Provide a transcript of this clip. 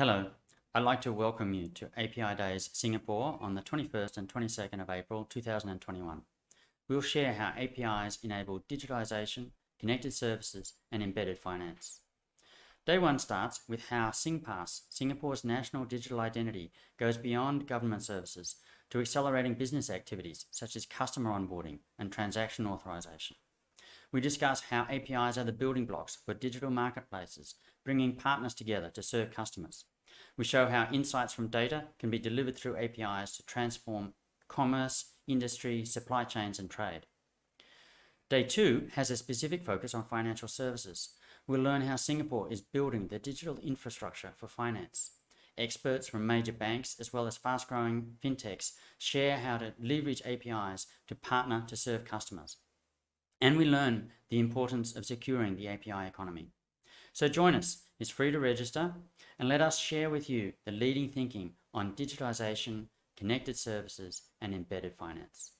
Hello, I'd like to welcome you to APIdays Singapore on the 21st and 22nd of April 2021. We'll share how APIs enable digitalization, connected services, and embedded finance. Day one starts with how SingPass, Singapore's national digital identity, goes beyond government services to accelerating business activities such as customer onboarding and transaction authorization. We discuss how APIs are the building blocks for digital marketplaces, bringing partners together to serve customers. We show how insights from data can be delivered through APIs to transform commerce, industry, supply chains, and trade. Day two has a specific focus on financial services. We'll learn how Singapore is building the digital infrastructure for finance. Experts from major banks as well as fast-growing fintechs share how to leverage APIs to partner to serve customers. And we learn the importance of securing the API economy. So join us, it's free to register, and let us share with you the leading thinking on digitalization, connected services, and embedded finance.